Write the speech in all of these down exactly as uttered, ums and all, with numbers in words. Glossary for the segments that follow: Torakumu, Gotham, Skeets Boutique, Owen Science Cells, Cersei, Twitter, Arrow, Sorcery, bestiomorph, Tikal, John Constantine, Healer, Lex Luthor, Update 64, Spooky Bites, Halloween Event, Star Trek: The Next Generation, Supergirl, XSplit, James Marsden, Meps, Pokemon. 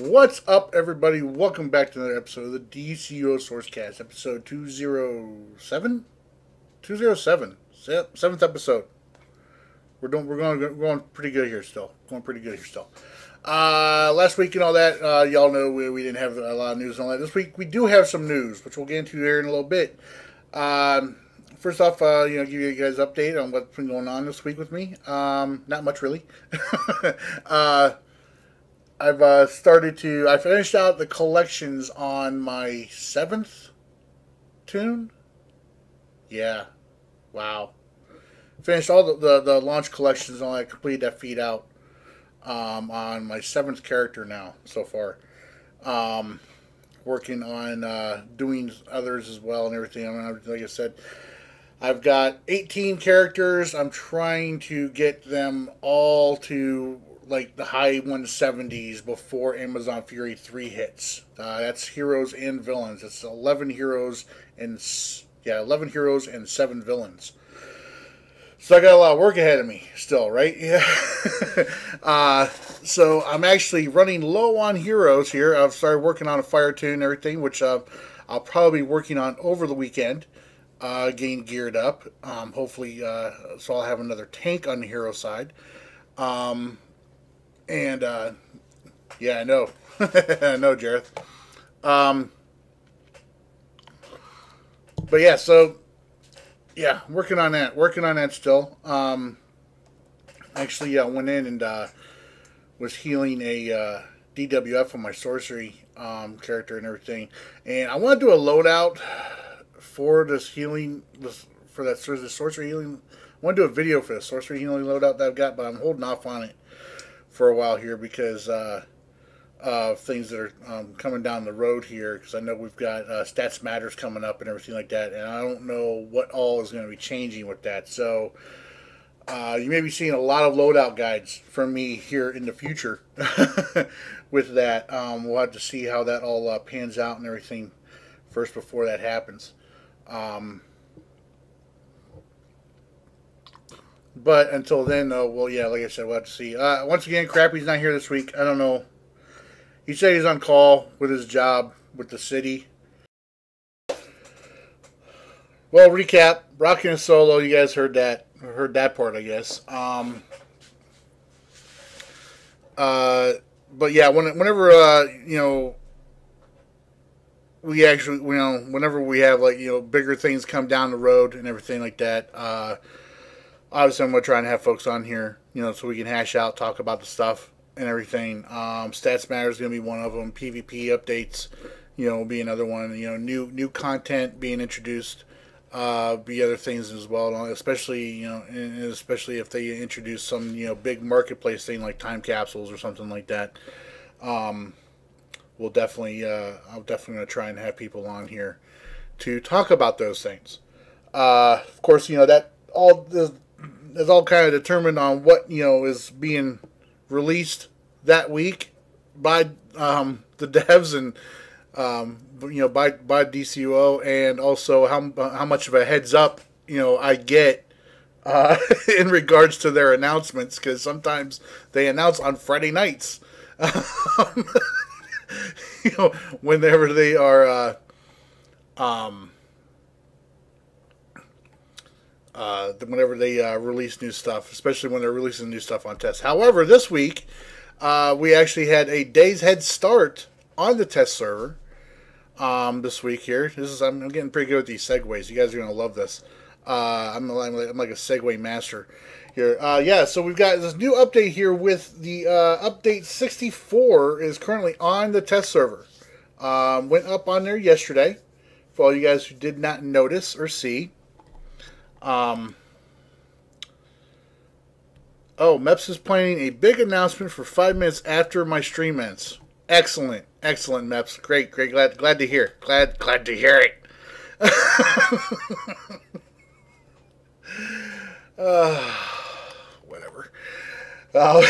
What's up, everybody? Welcome back to another episode of the D C U O Sourcecast, episode two oh seven? two oh seven. Yep, seventh episode. We're doing, we're going, going pretty good here still. Going pretty good here still. Uh, last week and all that, uh, y'all know we, we didn't have a lot of news and all that. This week we do have some news, which we'll get into here in a little bit. Um, first off, uh, you know, give you guys an update on what's been going on this week with me. Um, not much, really. uh... I've uh, started to, I finished out the collections on my seventh tune. Yeah. Wow. Finished all the, the, the launch collections and I completed that feed out um, on my seventh character now so far. Um, working on uh, doing others as well and everything. I mean, like I said, I've got eighteen characters. I'm trying to get them all to like the high one seventies before Amazon Fury three hits. Uh, that's heroes and villains. It's eleven heroes and yeah, eleven heroes and seven villains. So I got a lot of work ahead of me still, right? Yeah. uh, so I'm actually running low on heroes here. I've started working on a fire tune and everything, which uh, I'll probably be working on over the weekend. Uh, getting geared up. Um, hopefully, uh, so I'll have another tank on the hero side. Um. And, uh, yeah, I know. I know, Jareth. Um, but, yeah, so, yeah, working on that. Working on that still. Um, actually, yeah, I went in and uh, was healing a uh, D W F on my sorcery um, character and everything. And I want to do a loadout for this healing, this, for that the sorcery healing. I want to do a video for the sorcery healing loadout that I've got, but I'm holding off on it for a while here because uh, of things that are um, coming down the road here, because I know we've got uh, Stats Matters coming up and everything like that, and I don't know what all is going to be changing with that. So uh, you may be seeing a lot of loadout guides from me here in the future with that. Um, we'll have to see how that all uh, pans out and everything first before that happens. Um, But until then, though, well, yeah, like I said, we'll have to see. Uh, once again, Crappy's not here this week. I don't know. He said he's on call with his job with the city. Well, recap. Rocking a solo. You guys heard that. Heard that part, I guess. Um, uh, but, yeah, when, whenever, uh, you know, we actually, you know, whenever we have, like, you know, bigger things come down the road and everything like that, uh, obviously, I'm going to try and have folks on here, you know, so we can hash out, talk about the stuff and everything. Um, Stats Matter is going to be one of them. PvP updates, you know, will be another one. You know, new new content being introduced, uh, be other things as well. Especially, you know, and especially if they introduce some, you know, big marketplace thing like time capsules or something like that. Um, we'll definitely, uh, I'm definitely going to try and have people on here to talk about those things. Uh, of course, you know, that all the it's all kind of determined on what, you know, is being released that week by um, the devs and, um, you know, by, by D C U O, and also how, how much of a heads up, you know, I get uh, in regards to their announcements, because sometimes they announce on Friday nights, um, you know, whenever they are, uh, um, Uh, whenever they uh, release new stuff, especially when they're releasing new stuff on tests. However, this week, uh, we actually had a day's head start on the test server um, this week here. This is I'm getting pretty good with these segues. You guys are going to love this. Uh, I'm, I'm, I'm like a segue master here. Uh, yeah, so we've got this new update here with the uh, Update sixty-four is currently on the test server. Um, went up on there yesterday for all you guys who did not notice or see. Um, oh, Meps is planning a big announcement for five minutes after my stream ends. Excellent. Excellent, Meps. Great, great. Glad, glad to hear. Glad, glad to hear it. uh, whatever. Uh,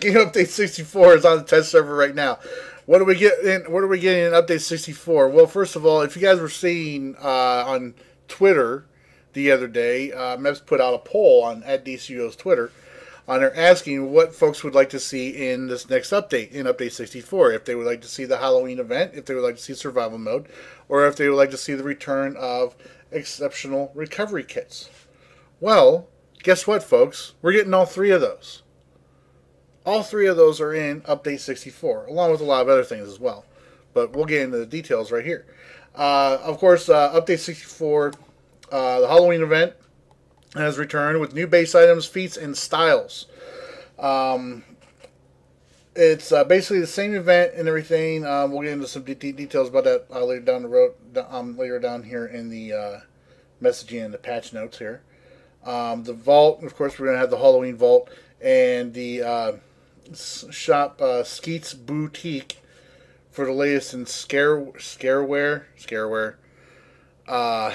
Game Update sixty-four is on the test server right now. What do we get in, what are we getting in Update sixty-four? Well, first of all, if you guys were seeing, uh, on Twitter the other day, uh, Meps put out a poll on at D C U O's Twitter on there asking what folks would like to see in this next update, in Update sixty-four. If they would like to see the Halloween event, if they would like to see survival mode, or if they would like to see the return of exceptional recovery kits. Well, guess what, folks? We're getting all three of those. All three of those are in Update sixty-four, along with a lot of other things as well. But we'll get into the details right here. Uh, of course, uh, Update sixty-four, uh, the Halloween event, has returned with new base items, feats, and styles. Um, it's uh, basically the same event and everything. Uh, we'll get into some de details about that uh, later down the road, um, later down here in the uh, messaging and the patch notes here. Um, the vault, of course, we're going to have the Halloween vault and the uh, shop uh, Skeets Boutique for the latest in scare scareware, scareware, uh,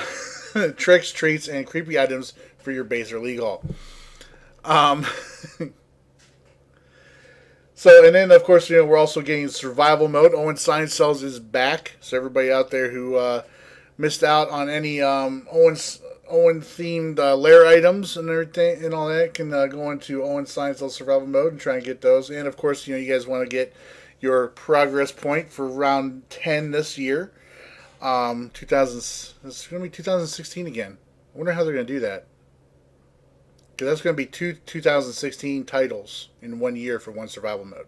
tricks, treats, and creepy items for your base or league hall. Um, so, and then of course, you know, we're also getting survival mode. Owen Science Cells is back, so everybody out there who uh, missed out on any um, Owen's Owen themed uh, lair items and everything and all that can uh, go into Owen Science Cells survival mode and try and get those. And of course, you know, you guys want to get your progress point for round ten this year. Um, two thousand, it's going to be two thousand sixteen again. I wonder how they're going to do that. Because that's going to be two two thousand sixteen titles in one year for one survival mode.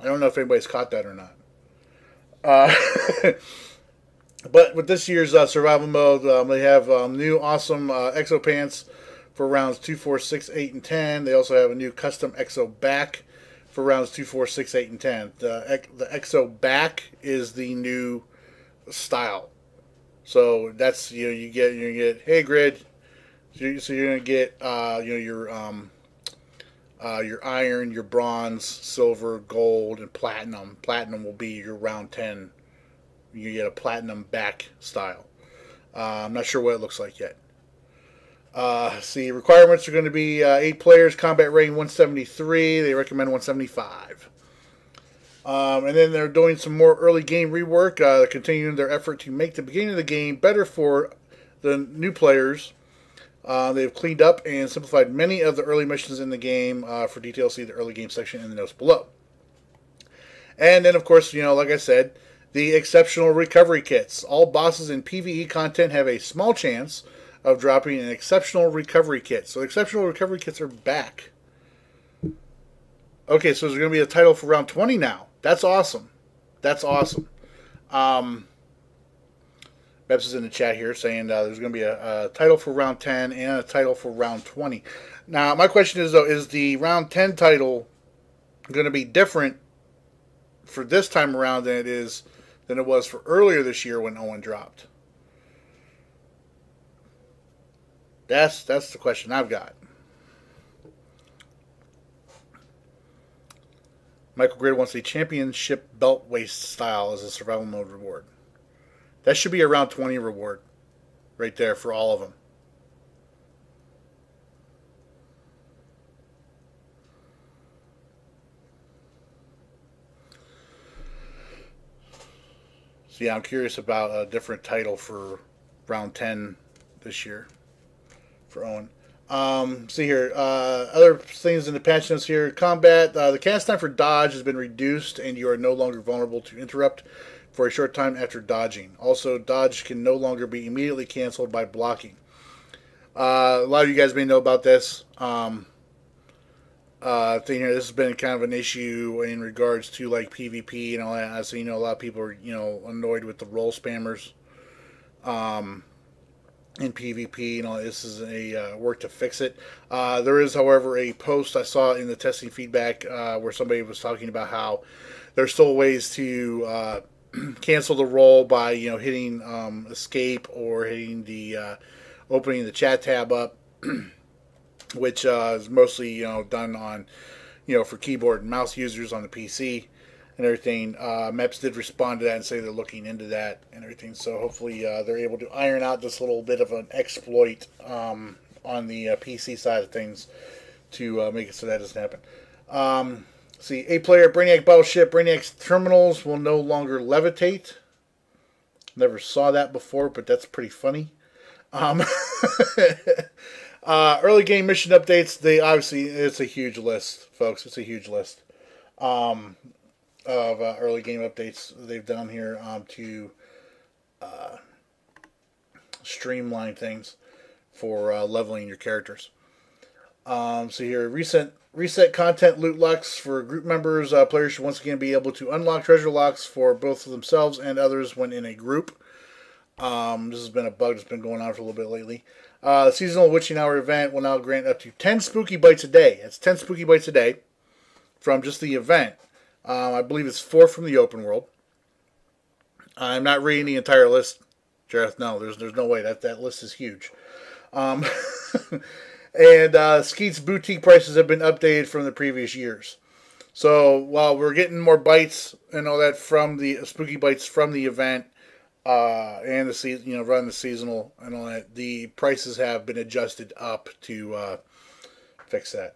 I don't know if anybody's caught that or not. Uh, but with this year's uh, survival mode, um, they have um, new awesome uh, exo pants for rounds two, four, six, eight, and ten. They also have a new custom exo back for rounds two, four, six, eight, and ten. The, the exo back is the new style. So that's, you know, you get, you get, hey, Grid, so you're, so you're going to get, uh, you know, your, um, uh, your iron, your bronze, silver, gold, and platinum. Platinum will be your round ten. You get a platinum back style. Uh, I'm not sure what it looks like yet. Uh, see, requirements are going to be uh, eight players, combat rating one seventy-three. They recommend one seventy-five. Um, and then they're doing some more early game rework, uh, continuing their effort to make the beginning of the game better for the new players. Uh, they've cleaned up and simplified many of the early missions in the game. Uh, for details, see the early game section in the notes below. And then, of course, you know, like I said, the exceptional recovery kits. All bosses in PvE content have a small chance of dropping an exceptional recovery kit. So exceptional recovery kits are back. Okay, so there's going to be a title for round twenty now. That's awesome. That's awesome. Um, Meps is in the chat here saying uh, there's going to be a, a title for round ten and a title for round twenty. Now, my question is, though, is the round ten title going to be different for this time around than it is than it was for earlier this year when Owen dropped? That's, that's the question I've got. Michael Grid wants a championship belt waist style as a survival mode reward. That should be a round twenty reward right there for all of them. So yeah, I'm curious about a different title for round ten this year for Owen. Um, see here, uh, other things in the patch notes here. Combat, uh, the cast time for dodge has been reduced and you are no longer vulnerable to interrupt for a short time after dodging. Also, dodge can no longer be immediately canceled by blocking. Uh, a lot of you guys may know about this um, uh, thing here. This has been kind of an issue in regards to like PvP and all that. So, you know, a lot of people are, you know, annoyed with the role spammers. Um... in PvP, you know, this is a uh, work to fix it. Uh, there is, however, a post I saw in the testing feedback uh, where somebody was talking about how there's still ways to uh, cancel the roll by, you know, hitting um, escape or hitting the uh, opening the chat tab up, which uh, is mostly, you know, done on, you know, for keyboard and mouse users on the P C and everything. uh, Meps did respond to that and say they're looking into that and everything, so hopefully uh, they're able to iron out this little bit of an exploit um, on the uh, P C side of things to uh, make it so that doesn't happen. Um, see, eight player Brainiac Battleship, Brainiac's terminals will no longer levitate. Never saw that before, but that's pretty funny. Um, Uh, early game mission updates, they obviously, it's a huge list, folks. It's a huge list um, of uh, early game updates they've done here um, to uh, streamline things for uh, leveling your characters. Um, so here, recent reset content loot locks for group members. Uh, players should once again be able to unlock treasure locks for both themselves and others when in a group. Um, this has been a bug that's been going on for a little bit lately. Uh, the seasonal Witching Hour event will now grant up to ten Spooky Bites a day. That's ten Spooky Bites a day from just the event. Um, I believe it's four from the open world. I'm not reading the entire list, Jareth. No, there's there's no way. That, that list is huge. Um, and uh, Skeets Boutique prices have been updated from the previous years. So while we're getting more bites and all that from the Spooky Bites from the event, Uh, and the season, you know, run the seasonal and all that, the prices have been adjusted up to uh, fix that,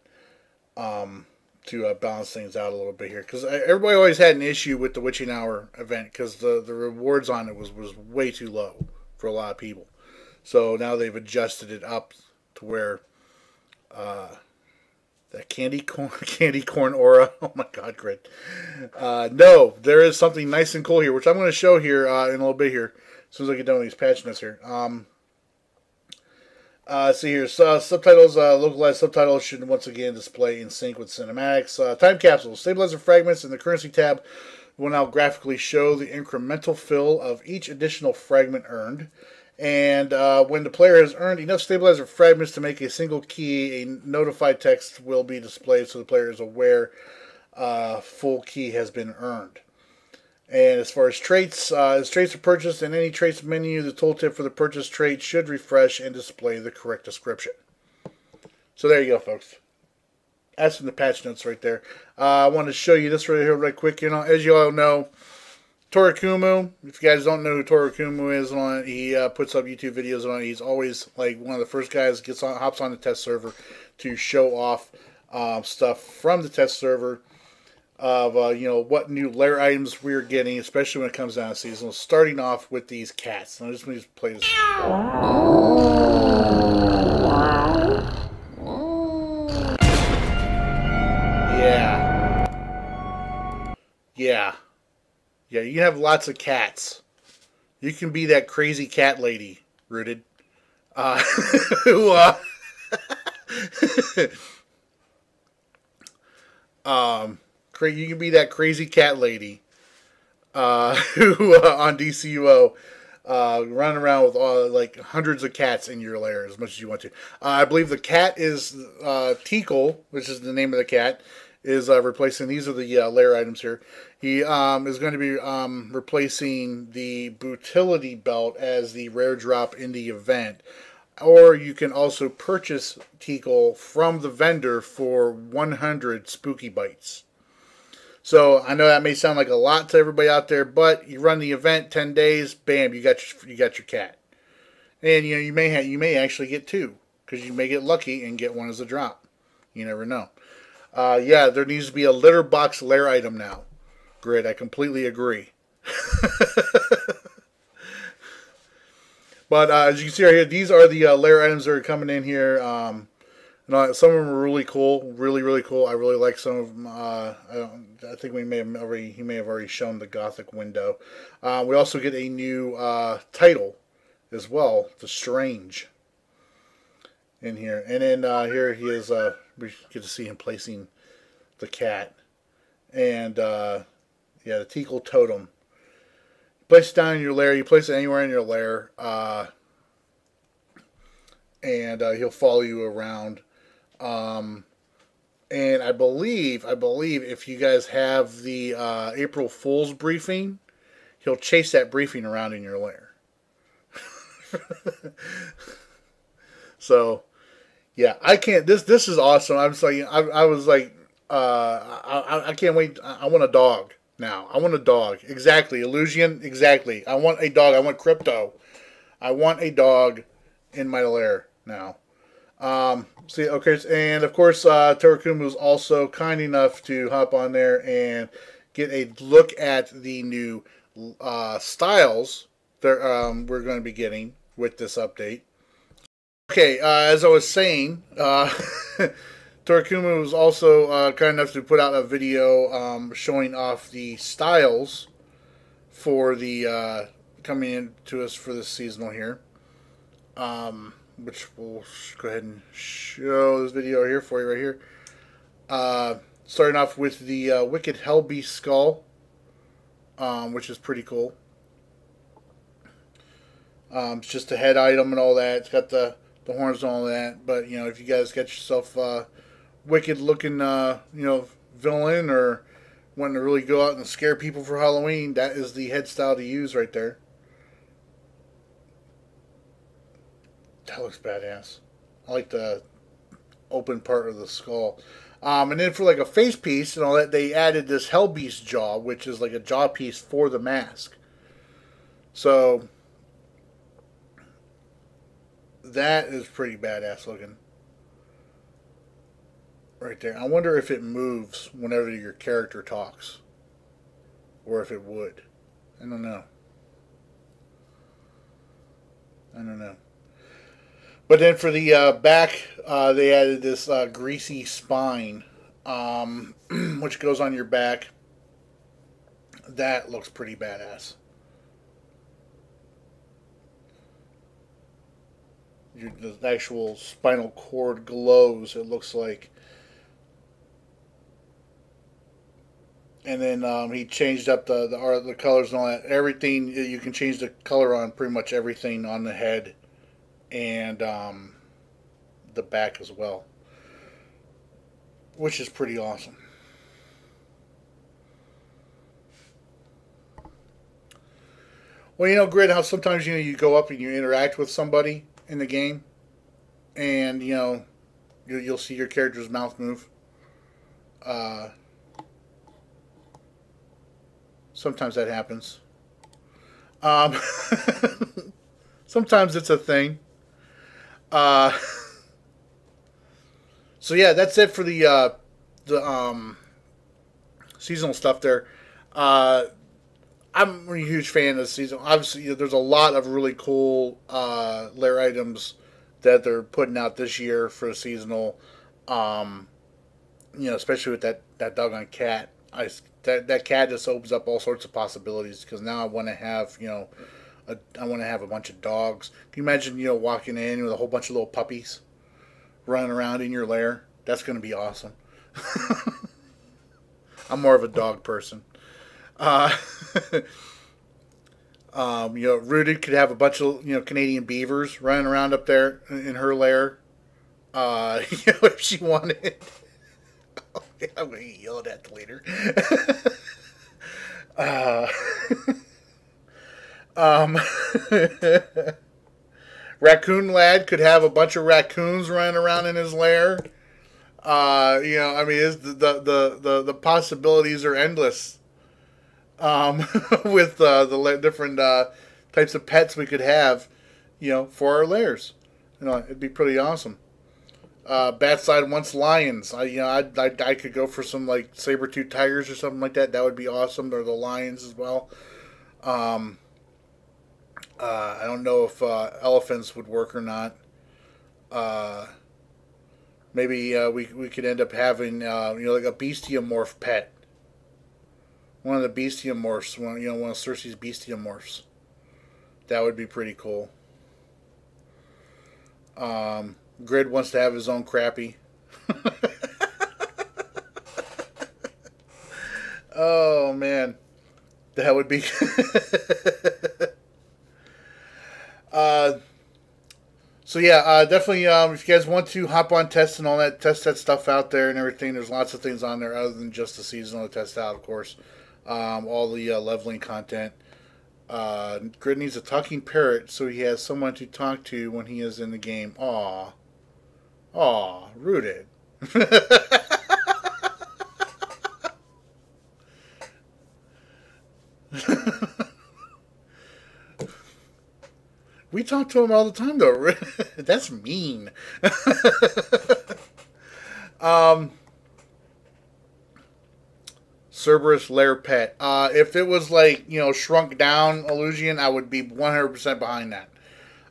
um, to uh, balance things out a little bit here, because everybody always had an issue with the Witching Hour event because the the rewards on it was was way too low for a lot of people. So now they've adjusted it up to where uh, that candy corn candy corn aura. Oh my God, Grid. Uh, no, there is something nice and cool here, which I'm going to show here uh, in a little bit here, as soon as I get done with these patch notes here. Um, uh, see here, uh, subtitles, uh, localized subtitles should once again display in sync with cinematics. Uh, time capsules, stabilizer fragments, and the currency tab will now graphically show the incremental fill of each additional fragment earned. And uh, when the player has earned enough stabilizer fragments to make a single key, a notified text will be displayed so the player is aware uh, full key has been earned. And as far as traits, uh, as traits are purchased in any traits menu, the tooltip for the purchase trait should refresh and display the correct description. So there you go, folks. That's in the patch notes right there. Uh, I want to show you this right here right quick. You know, as you all know, Torakumu, if you guys don't know who Torakumu is, on he uh, puts up YouTube videos on it. He's always like one of the first guys gets on, hops on the test server to show off uh, stuff from the test server of uh, you know, what new lair items we're getting, especially when it comes down to seasonal. Starting off with these cats, and I just want to play this. Yeah, yeah. Yeah, you have lots of cats. You can be that crazy cat lady, Rooted. Uh, who, uh... um, you can be that crazy cat lady uh, who, uh, on D C U O, uh, running around with, all, like, hundreds of cats in your lair as much as you want to. Uh, I believe the cat is, uh, Tikal, which is the name of the cat, is uh, replacing, these are the uh, layer items here. He um, is going to be um, replacing the Brutility Belt as the rare drop in the event. Or you can also purchase Tikal from the vendor for one hundred Spooky Bites. So I know that may sound like a lot to everybody out there, but you run the event ten days, bam, you got your, you got your cat. And you know, you may have, you may actually get two, because you may get lucky and get one as a drop. You never know. Uh, yeah, there needs to be a litter box lair item now. Grid, I completely agree. But uh, as you can see right here, these are the uh, lair items that are coming in here. Um, you know, some of them are really cool, really, really cool. I really like some of them. Uh, I, don't, I think we may have already, he may have already shown the Gothic window. Uh, we also get a new uh, title as well, The Strange, in here. And then uh, here he is... Uh, we get to see him placing the cat. And, uh, yeah, the Tikal Totem. Place it down in your lair. You place it anywhere in your lair. Uh, and uh, he'll follow you around. Um, and I believe, I believe if you guys have the uh, April Fool's briefing, he'll chase that briefing around in your lair. So... yeah, I can't. This this is awesome. I'm like, I, I was like, uh, I I can't wait. I, I want a dog now. I want a dog. Exactly, Illusion. Exactly. I want a dog. I want crypto. I want a dog in my lair now. Um, see, okay, and of course, uh, Torakumu was also kind enough to hop on there and get a look at the new uh, styles that um, we're going to be getting with this update. Okay, uh, as I was saying, uh, Torakumu was also uh, kind enough to put out a video um, showing off the styles for the uh, coming in to us for this seasonal here, um, which we'll go ahead and show this video here for you right here. Uh, starting off with the uh, Wicked Hellbeast skull, um, which is pretty cool. Um, it's just a head item and all that. It's got the the horns and all that, but you know, if you guys get yourself uh, wicked looking, uh, you know, villain or wanting to really go out and scare people for Halloween, that is the head style to use right there. That looks badass. I like the open part of the skull. Um, and then for like a face piece and all that, they added this Hellbeast jaw, which is like a jaw piece for the mask. So that is pretty badass looking right there. I wonder if it moves whenever your character talks, or if it would. I don't know. I don't know. But then for the uh, back, uh, they added this uh, greasy spine, um, which goes on your back. That looks pretty badass. Your, the actual spinal cord glows, it looks like. And then um, he changed up the, the the colors and all that. Everything, you can change the color on pretty much everything on the head and um, the back as well, which is pretty awesome. Well, you know, Grid, how sometimes you know you go up and you interact with somebody in the game, and you know, you'll see your character's mouth move. Uh, sometimes that happens. Um, sometimes it's a thing. Uh, so yeah, that's it for the uh, the um, seasonal stuff there. Uh, I'm a huge fan of season. Obviously, you know, there's a lot of really cool uh, lair items that they're putting out this year for seasonal. Um, you know, especially with that that doggone cat. I that that cat just opens up all sorts of possibilities, because now I want to have you know, a, I want to have a bunch of dogs. Can you imagine you know walking in with a whole bunch of little puppies running around in your lair? That's going to be awesome. I'm more of a dog person. Uh, um, you know, Rooted could have a bunch of you know Canadian beavers running around up there in her lair, uh, you know, if she wanted. Oh, yeah, I'm gonna get yelled at later. uh, um, Raccoon Lad could have a bunch of raccoons running around in his lair. Uh, you know, I mean, it's the the the the, the possibilities are endless. Um, with uh, the different uh, types of pets we could have, you know, for our lairs, you know, it'd be pretty awesome. Uh, Batside wants lions. I, you know, I, I, I could go for some like saber-tooth tigers or something like that. That would be awesome. Or the lions as well. Um, uh, I don't know if uh, elephants would work or not. Uh, maybe uh, we we could end up having uh, you know like a bestiomorph pet. One of the bestiomorphs, one you know, one of Cersei's bestiomorphs. That would be pretty cool. Um, Grid wants to have his own Crappy. Oh man, that would be. uh, so yeah, uh, definitely. Um, if you guys want to hop on test and all that, test that stuff out there and everything. There's lots of things on there other than just the seasonal to test out, of course. Um, all the uh, leveling content. Uh, Grid needs a talking parrot so he has someone to talk to when he is in the game. Aw. Aw. Rooted. We talk to him all the time, though. That's mean. um... Cerberus lair pet. Uh, if it was like, you know, shrunk down Illusion, I would be one hundred percent behind that.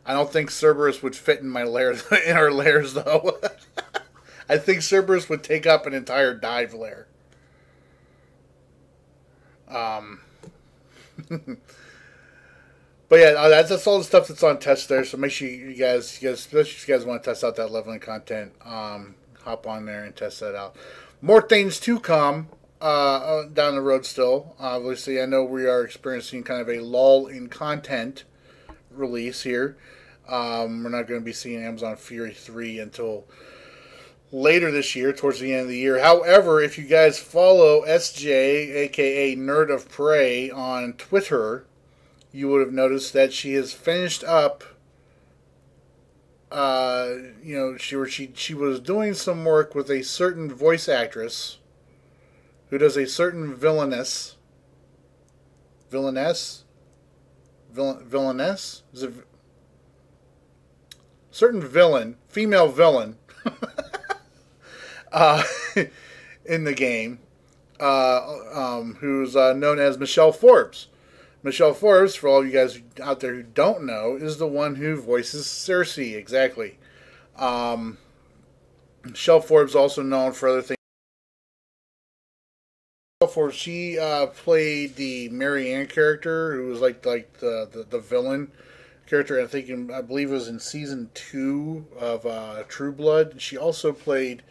I don't think Cerberus would fit in my lair, in our lairs, though. I think Cerberus would take up an entire dive lair. Um, but yeah, that's, that's all the stuff that's on test there. So make sure you guys, you guys, especially if you guys want to test out that leveling content, um, hop on there and test that out. More things to come uh, down the road still. Obviously, I know we are experiencing kind of a lull in content release here. Um, we're not going to be seeing Amazon Fury three until later this year, towards the end of the year. However, if you guys follow S J, aka Nerd of Prey, on Twitter, you would have noticed that she has finished up. Uh, you know, she were she she was doing some work with a certain voice actress who does a certain villainess, villainess, villain, villainess is a certain villain, female villain. Uh, in the game, uh, um, who's uh, known as Michelle Forbes. Michelle Forbes, for all you guys out there who don't know, is the one who voices Cersei, exactly. Um, Michelle Forbes, also known for other things. Michelle Forbes, she uh, played the Marianne character, who was like like the, the, the villain character. I think in, I believe it was in season two of uh, True Blood. She also played.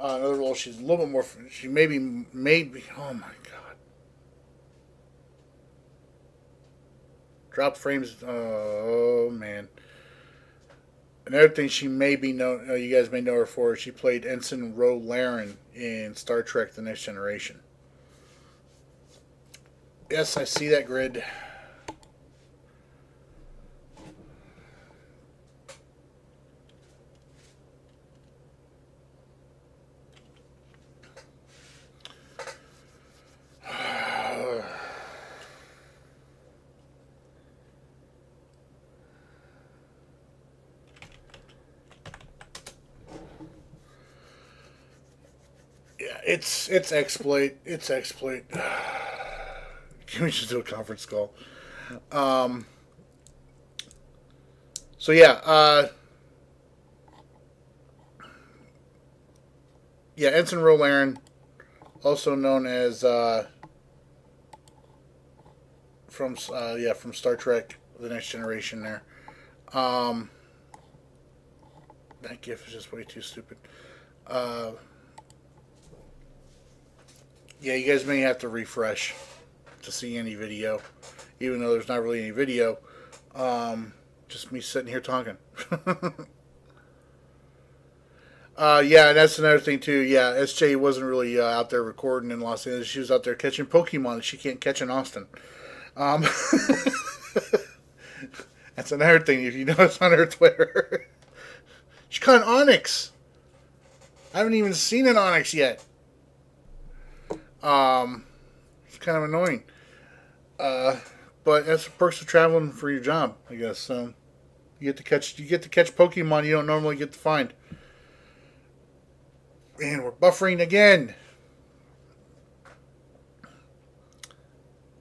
Uh, another role, she's a little bit more, she maybe, maybe, oh my god. Drop frames, oh man. Another thing she may be known, you guys may know her for, she played Ensign Ro Laren in Star Trek: The Next Generation. Yes, I see that, Grid. It's it's exploit. It's exploit. Can we just do a conference call? Um, so yeah, uh, yeah. Ensign Ro Laren, also known as uh, from uh, yeah from Star Trek: The Next Generation. There, um, that gif is just way too stupid. Uh, Yeah, you guys may have to refresh to see any video, even though there's not really any video. Um, just me sitting here talking. uh, yeah, that's another thing, too. Yeah, S J wasn't really uh, out there recording in Los Angeles. She was out there catching Pokemon that she can't catch in Austin. Um, that's another thing, if you notice on her Twitter. She caught an Onix. I haven't even seen an Onix yet. Um, it's kind of annoying, uh, but that's the perks of traveling for your job, I guess. So you get to catch you get to catch Pokemon you don't normally get to find. And we're buffering again.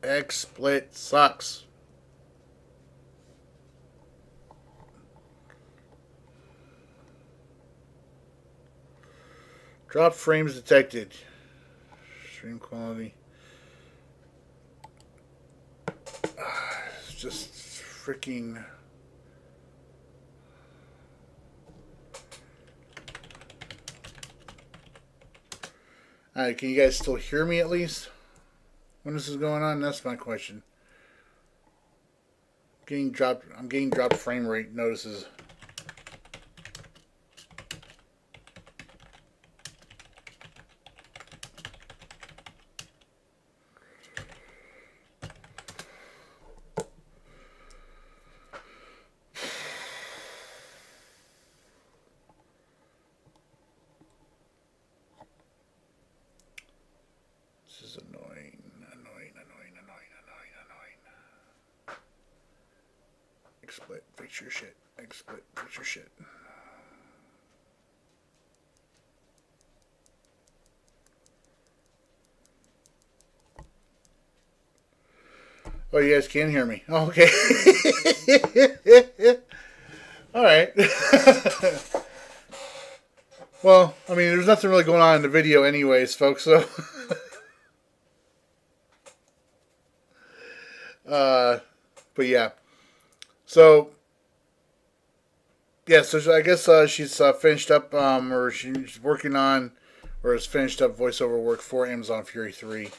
X split sucks. Drop frames detected. Stream quality. Uh, it's just freaking. Alright, can you guys still hear me at least? When this is going on? That's my question. Getting dropped, I'm getting dropped frame rate notices. Oh, you guys can hear me. Oh, okay. Alright. Well, I mean, there's nothing really going on in the video anyways, folks, so... uh, but yeah. So... Yeah, so I guess uh, she's uh, finished up, um, or she's working on, or has finished up voiceover work for Amazon Fury three,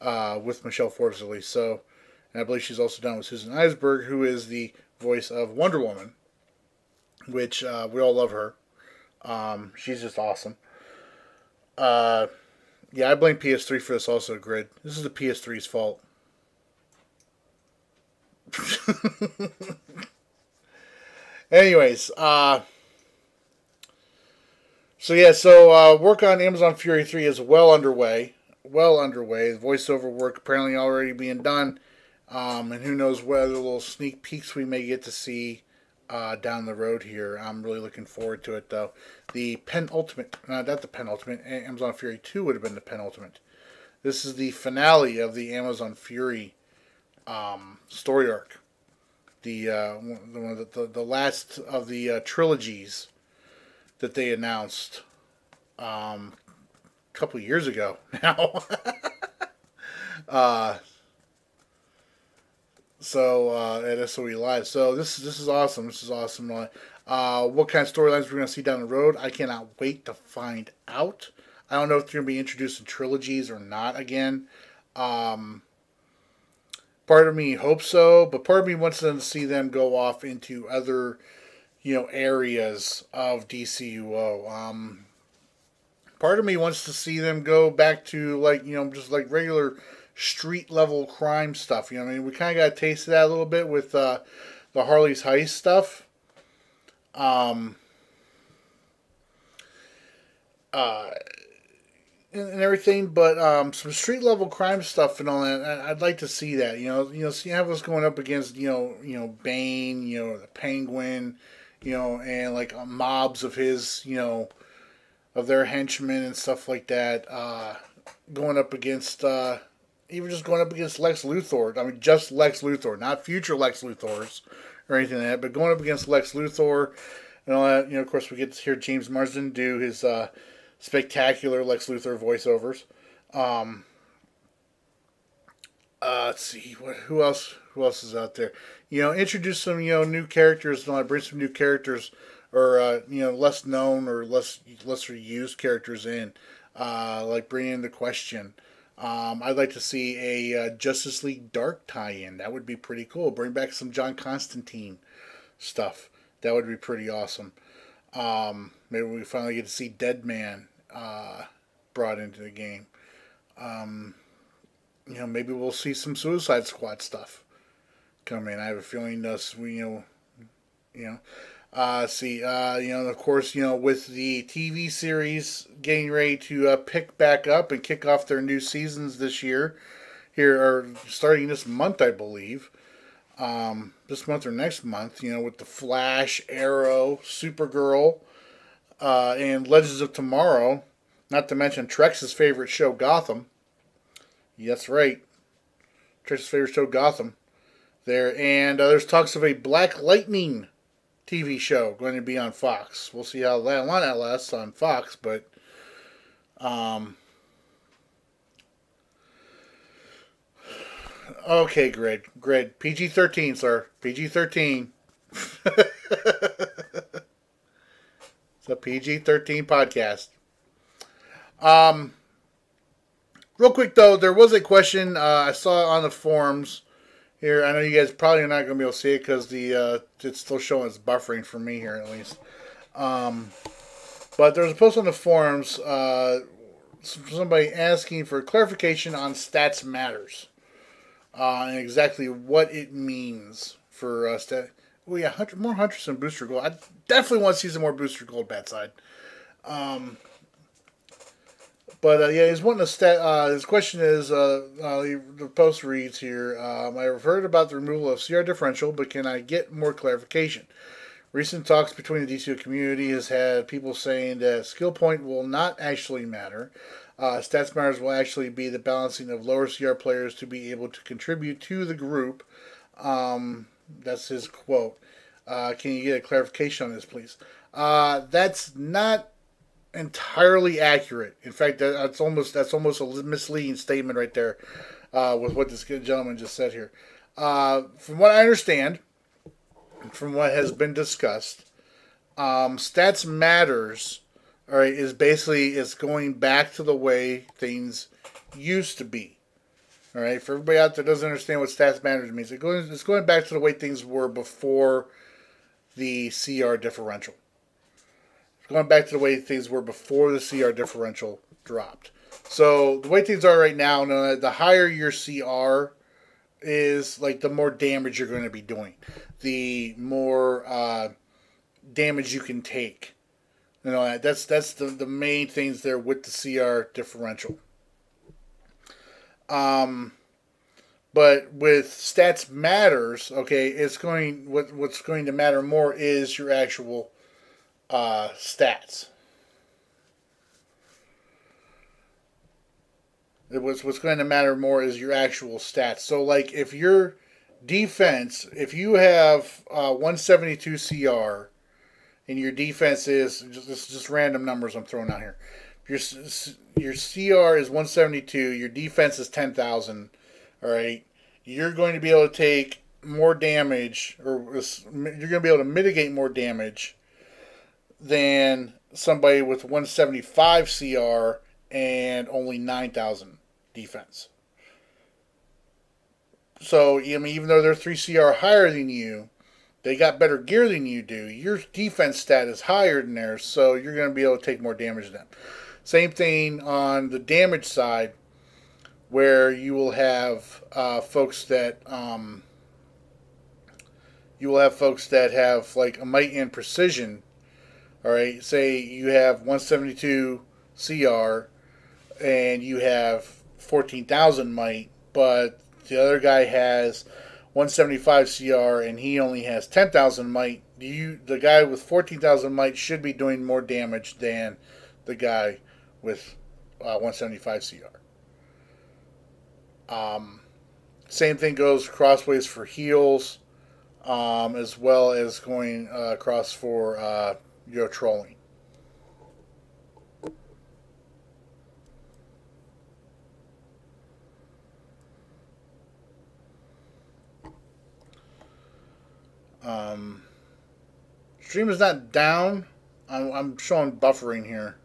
uh, with Michelle Forbes at least. So, and I believe she's also done with Susan Eisberg, who is the voice of Wonder Woman, which uh, we all love her. Um, she's just awesome. Uh, yeah, I blame P S three for this also, Grid. This is the P S three's fault. Anyways, uh, so yeah, so uh, work on Amazon Fury three is well underway. Well underway. The voiceover work apparently already being done. Um, and who knows what other little sneak peeks we may get to see uh, down the road here. I'm really looking forward to it, though. The penultimate, not the penultimate, Amazon Fury two would have been the penultimate. This is the finale of the Amazon Fury um, story arc. The, uh, the the the last of the uh, trilogies that they announced um, a couple years ago now. uh, so uh, at S O E Live, so this this is awesome. This is awesome. Uh, what kind of storylines we're gonna see down the road? I cannot wait to find out. I don't know if they're gonna be introduced in trilogies or not again. Um, Part of me hopes so, but part of me wants them to see them go off into other, you know, areas of D C U O. Um, part of me wants to see them go back to, like, you know, just like regular street-level crime stuff. You know what I mean? We kind of got a taste of that a little bit with uh, the Harley's Heist stuff. Um, uh... and everything, but um, some street-level crime stuff and all that, I'd like to see that, you know, you know, see how it's going up against, you know, you know, Bane, you know, the Penguin, you know, and, like, uh, mobs of his, you know, of their henchmen and stuff like that, uh, going up against, uh, even just going up against Lex Luthor, I mean, just Lex Luthor, not future Lex Luthors or anything like that, but going up against Lex Luthor and all that, you know, of course, we get to hear James Marsden do his, uh, spectacular Lex Luthor voiceovers. Um, uh, let's see what who else who else is out there. You know, introduce some you know new characters. And bring some new characters, or uh, you know, less known or less lesser used characters in. Uh, like bringing in The Question. Um, I'd like to see a uh, Justice League Dark tie-in. That would be pretty cool. Bring back some John Constantine stuff. That would be pretty awesome. Um, maybe we finally get to see Deadman uh, brought into the game. Um, you know, maybe we'll see some Suicide Squad stuff come in. I have a feeling that's we you know, you know, uh, see, uh, you know, of course, you know, with the T V series getting ready to uh, pick back up and kick off their new seasons this year, here or starting this month, I believe. Um, this month or next month, you know, with the Flash, Arrow, Supergirl, uh, and Legends of Tomorrow, not to mention Trex's favorite show, Gotham. Yes, right. Trex's favorite show, Gotham. There, and uh, there's talks of a Black Lightning T V show going to be on Fox. We'll see how that lasts on Fox, but, um... Okay, Grid. Grid. P G thirteen, sir. P G thirteen. It's a P G thirteen podcast. Um, real quick, though, there was a question uh, I saw on the forums here. I know you guys probably are not going to be able to see it because the uh, it's still showing it's buffering for me here, at least. Um, but there was a post on the forums, uh, somebody asking for clarification on Stats Matters. Uh, and exactly what it means for us to... Oh, yeah, one hundred, more Hunters and Booster Gold. I definitely want to see some more Booster Gold, Batside. Um, but, uh, yeah, he's wanting a stat... Uh, his question is, uh, uh, the post reads here, um, I have heard about the removal of C R differential, but can I get more clarification? Recent talks between the D C U community has had people saying that skill point will not actually matter. Uh, Stats Matters will actually be the balancing of lower C R players to be able to contribute to the group. Um, that's his quote. Uh, can you get a clarification on this, please? Uh, that's not entirely accurate. In fact, that, that's almost that's almost a misleading statement right there uh, with what this gentleman just said here. Uh, from what I understand, from what has been discussed, um, Stats Matters, all right, is basically it's going back to the way things used to be. All right, for everybody out there that doesn't understand what Stats Matters means, it's going, it's going back to the way things were before the C R differential. It's going back to the way things were before the C R differential dropped. So the way things are right now, the higher your C R is, like, the more damage you're going to be doing, the more uh, damage you can take. You know, that's that's the the main things there with the C R differential. Um, but with Stats Matters, okay, it's going, what, what's going to matter more is your actual, uh, stats. It was, what's going to matter more is your actual stats. So, like, if your defense, if you have, uh, one seventy-two C R and your defense is, just, just random numbers I'm throwing out here. Your, your C R is one seventy-two, your defense is ten thousand, all right? You're going to be able to take more damage, or you're going to be able to mitigate more damage than somebody with one seventy-five C R and only nine thousand defense. So, I mean, even though they're three C R higher than you, they got better gear than you do. Your defense stat is higher than theirs, so you're going to be able to take more damage than them. Same thing on the damage side, where you will have uh, folks that um, you will have folks that have like a might and precision. All right, say you have one seventy-two C R and you have fourteen thousand might, but the other guy has one seventy-five C R and he only has ten thousand might. You, the guy with fourteen thousand might, should be doing more damage than the guy with uh, one seventy-five C R. Um, same thing goes crossways for heals, um, as well as going uh, across for uh, your trolling. Um, stream is not down. I'm, I'm showing buffering here.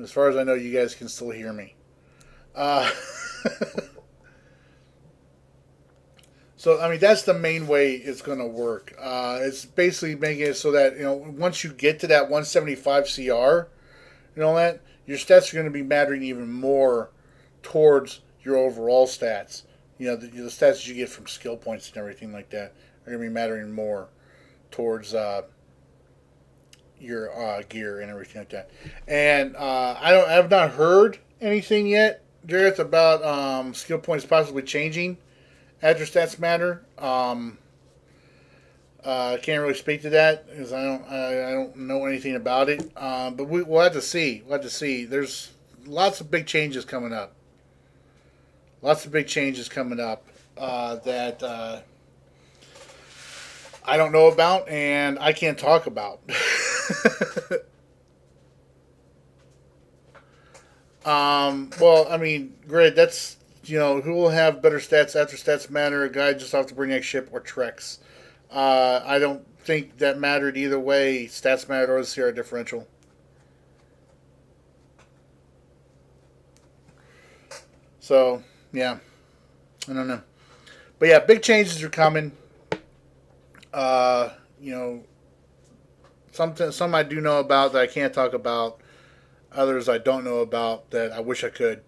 As far as I know, you guys can still hear me. Uh, so, I mean, that's the main way it's going to work. Uh, it's basically making it so that, you know, once you get to that one seventy-five C R, you know that, your stats are going to be mattering even more towards your overall stats. You know, the, the stats you get from skill points and everything like that are going to be mattering more towards uh, your uh, gear and everything like that. And uh, I don't, I've not heard anything yet, Jareth, about um, skill points possibly changing after Stats Matter. I um, uh, can't really speak to that because I don't, I, I don't know anything about it. Um, but we, we'll have to see. We'll have to see. There's lots of big changes coming up. Lots of big changes coming up uh, that uh, I don't know about and I can't talk about. um, well, I mean, Grid, that's, you know, who will have better stats after Stats Matter? A guy just off the Brainiac ship or Trex? Uh, I don't think that mattered either way, Stats Matter or the C R differential. So, yeah, I don't know. But, yeah, big changes are coming. Uh, you know, some, some I do know about that I can't talk about. Others I don't know about that I wish I could.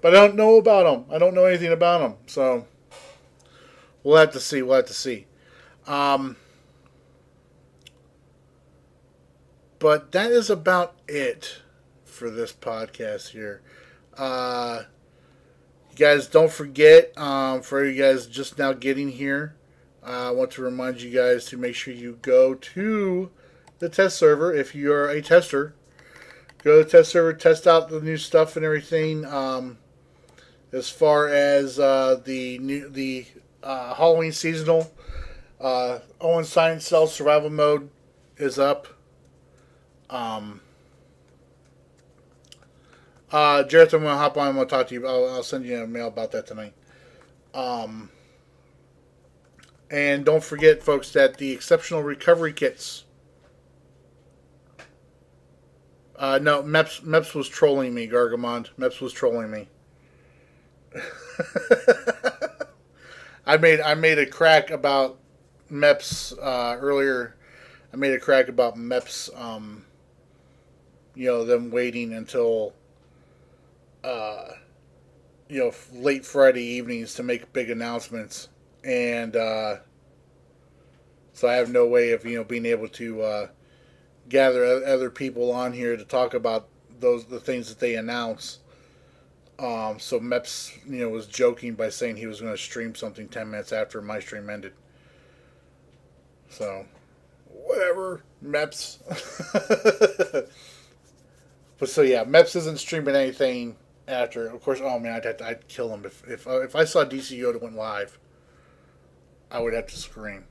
But I don't know about them. I don't know anything about them. So, we'll have to see. We'll have to see. Um, but that is about it for this podcast here. Uh, you guys, don't forget, um, for you guys just now getting here, uh, I want to remind you guys to make sure you go to the test server. If you are a tester, go to the test server, test out the new stuff and everything. Um, as far as uh, the new, the uh, Halloween seasonal. Uh, Owen Science Cells Survival Mode is up. Um, uh, Jareth, I'm going to hop on. I'm going to talk to you. I'll, I'll send you an email about that tonight. Um, and don't forget, folks, that the Exceptional Recovery Kits. Uh, no, Meps, Meps was trolling me, Gargamond. Meps was trolling me. I made I made a crack about Meps uh, earlier. I made a crack about Meps. Um, you know, them waiting until uh, you know, late Friday evenings to make big announcements, and uh, so I have no way of you know being able to uh, gather other people on here to talk about those the things that they announce. Um, so Meps, you know, was joking by saying he was going to stream something ten minutes after my stream ended. So, whatever, Meps. But so yeah, Meps isn't streaming anything after. Of course, oh man, I'd have to, I'd kill him if if uh, if I saw D C U O that went live. I would have to scream.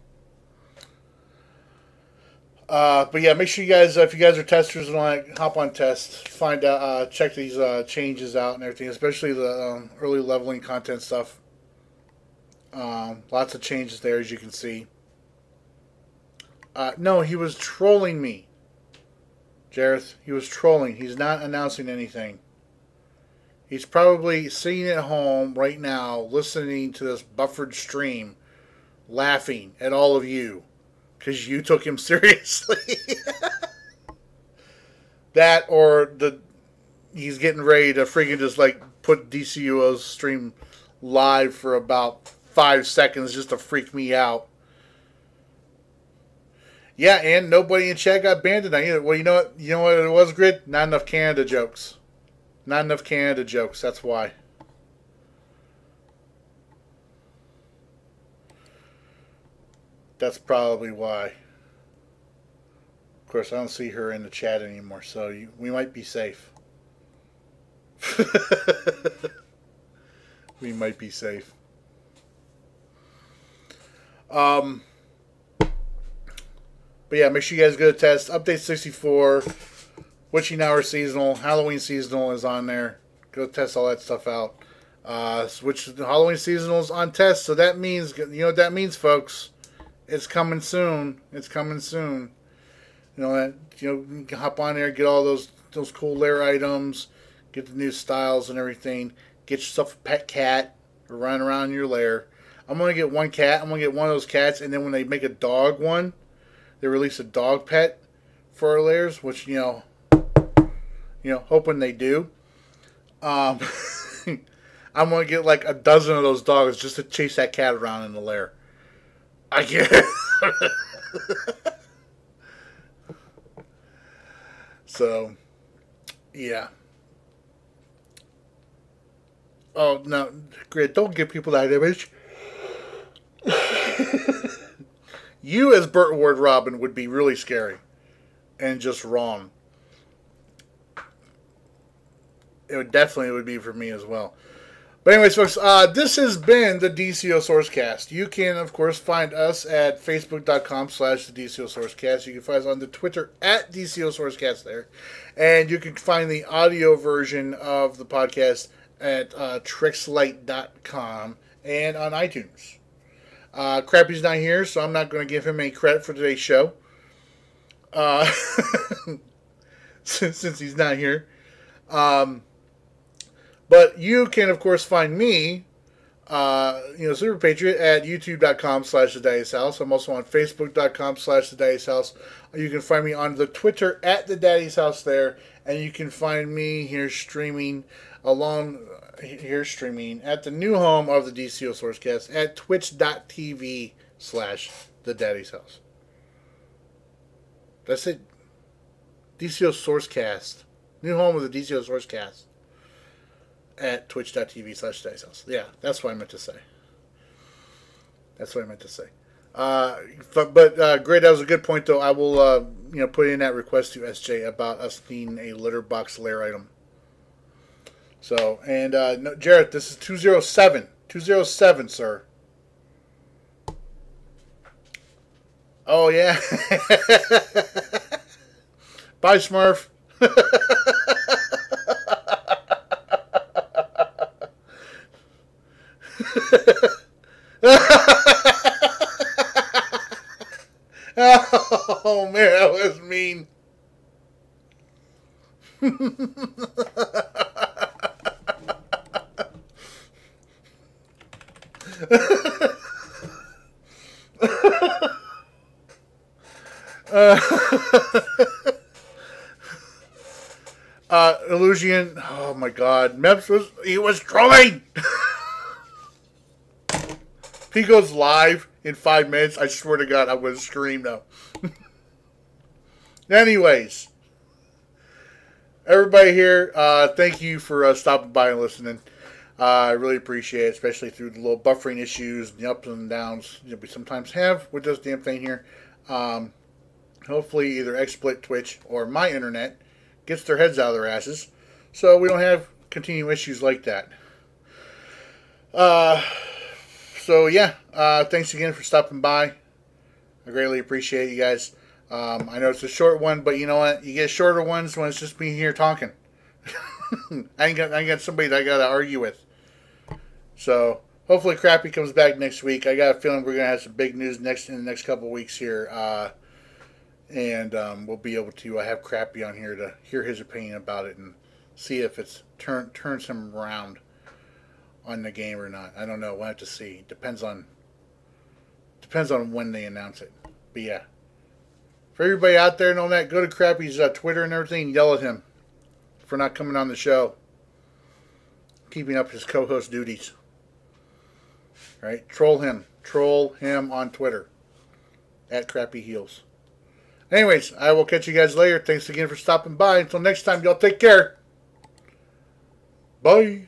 Uh, but yeah, make sure you guys, uh, if you guys are testers and all that, hop on test, find out, uh, check these uh, changes out and everything, especially the um, early leveling content stuff. Um, lots of changes there, as you can see. Uh, no, he was trolling me, Jareth. He was trolling. He's not announcing anything. He's probably sitting at home right now, listening to this buffered stream, laughing at all of you. Because you took him seriously. That or the he's getting ready to freaking just like put D C U O's stream live for about five seconds just to freak me out. Yeah, and nobody in chat got banned tonight either. Well, you know what? You know what it was, Grid? Not enough Canada jokes. Not enough Canada jokes. That's why. That's probably why. Of course, I don't see her in the chat anymore, so you, we might be safe. We might be safe. Um, but yeah, make sure you guys go to test. Update sixty-four, Witching Hour Seasonal, Halloween Seasonal is on there. Go test all that stuff out. Uh, which Halloween Seasonal is on test, so that means, you know what that means, folks. It's coming soon. It's coming soon. You know that you know you can hop on there, get all those those cool lair items, get the new styles and everything. Get yourself a pet cat, run around your lair. I'm gonna get one cat. I'm gonna get one of those cats, and then when they make a dog one, they release a dog pet for our lairs, which you know, you know, hoping they do. Um, I'm gonna get like a dozen of those dogs just to chase that cat around in the lair. I can't. So, yeah. Oh, no, Grid, don't give people that image. You, as Burt Ward Robin, would be really scary and just wrong. It would definitely would be for me as well. But anyways, folks, uh, this has been the D C O Sourcecast. You can, of course, find us at facebook.com slash the DCO Sourcecast. You can find us on the Twitter at D C O Sourcecast there. And you can find the audio version of the podcast at uh, trixlight dot com and on iTunes. Uh, Crappy's not here, so I'm not going to give him any credit for today's show. Uh, since he's not here. Um... But you can, of course, find me, uh, you know, Super Patriot, at youtube.com slash the Daddy's House. I'm also on facebook.com slash the Daddy's House. You can find me on the Twitter at the Daddy's House there. And you can find me here streaming along, here streaming at the new home of the D C O Sourcecast at twitch.tv slash the Daddy's House. That's it. D C O Sourcecast. New home of the D C O Sourcecast. At twitch.tv slash Daddy's House. Yeah, that's what I meant to say. That's what I meant to say. Uh, but but uh, great, that was a good point, though. I will uh, you know put in that request to S J about us needing a litter box lair item. So, and uh, no, Jareth, this is two oh seven. two oh seven, sir. Oh, yeah. Bye, Smurf. Oh, man, that was mean. uh, uh, Illusion. Oh my God, Meps was he was trolling. If he goes live in five minutes, I swear to God, I'm gonna scream now. Anyways, everybody here, uh, thank you for uh, stopping by and listening. Uh, I really appreciate it, especially through the little buffering issues, the ups and downs that we sometimes have with this damn thing here. Um, hopefully either XSplit, Twitch, or my internet gets their heads out of their asses so we don't have continuing issues like that. Uh, so, yeah, uh, thanks again for stopping by. I greatly appreciate you guys. Um, I know it's a short one, but you know what? You get shorter ones when it's just me here talking. I ain't got I ain't got somebody that I gotta argue with. So hopefully Crappy comes back next week. I got a feeling we're gonna have some big news next in the next couple of weeks here, uh, and um, we'll be able to uh, have Crappy on here to hear his opinion about it and see if it's turn turns him around on the game or not. I don't know. We'll have to see. Depends on depends on when they announce it. But yeah, for everybody out there and all that, go to Crappy's uh, Twitter and everything. And yell at him for not coming on the show, keeping up his co-host duties. Right? Troll him. Troll him on Twitter at Crappy Heels. Anyways, I will catch you guys later. Thanks again for stopping by. Until next time, y'all take care. Bye.